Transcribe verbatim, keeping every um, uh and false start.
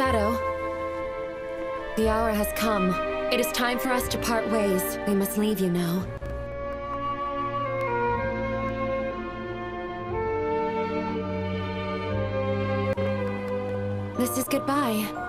Shadow, the hour has come. It is time for us to part ways. We must leave you now. This is goodbye.